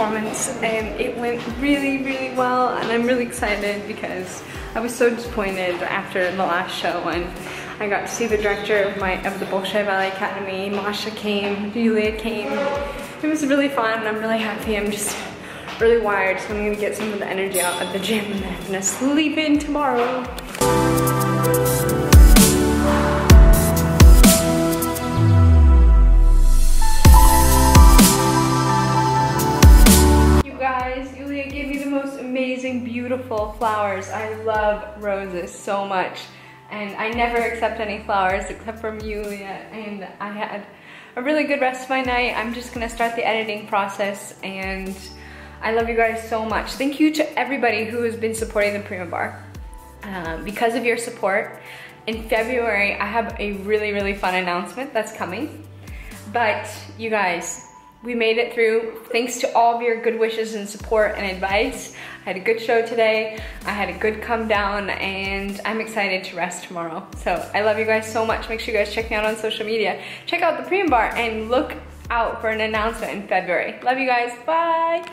performance, and it went really, really well, and I'm really excited because I was so disappointed after the last show when I got to see the director of the Bolshoi Ballet Academy. Masha came, Yulia came. It was really fun, and I'm really happy. I'm just really wired, so I'm gonna get some of the energy out at the gym, and then I'm gonna sleep in tomorrow. You guys, Yulia gave me the most amazing, beautiful flowers. I love roses so much. And I never accept any flowers except from Yulia, and I had a really good rest of my night. I'm just gonna start the editing process, and I love you guys so much. Thank you to everybody who has been supporting the Prima Bar. Because of your support, in February I have a really, really fun announcement that's coming. But you guys, we made it through thanks to all of your good wishes and support and advice. I had a good show today, I had a good come down, and I'm excited to rest tomorrow. So I love you guys so much. Make sure you guys check me out on social media. Check out the Prima Bar and look out for an announcement in February. Love you guys, bye.